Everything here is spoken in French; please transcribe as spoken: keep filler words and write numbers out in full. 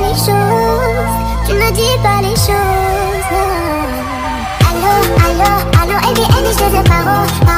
les choses, tu ne dis pas les choses. Allô, allô, allô, elle est, elle est, je sais pas où.